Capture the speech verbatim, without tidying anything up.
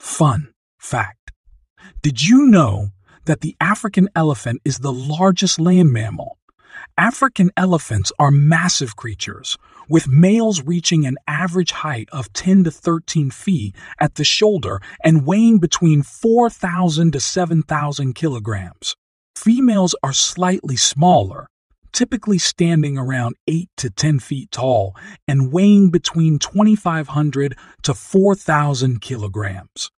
Fun fact. Did you know that the African elephant is the largest land mammal? African elephants are massive creatures, with males reaching an average height of ten to thirteen feet at the shoulder and weighing between four thousand to seven thousand kilograms. Females are slightly smaller, typically standing around eight to ten feet tall and weighing between twenty-five hundred to four thousand kilograms.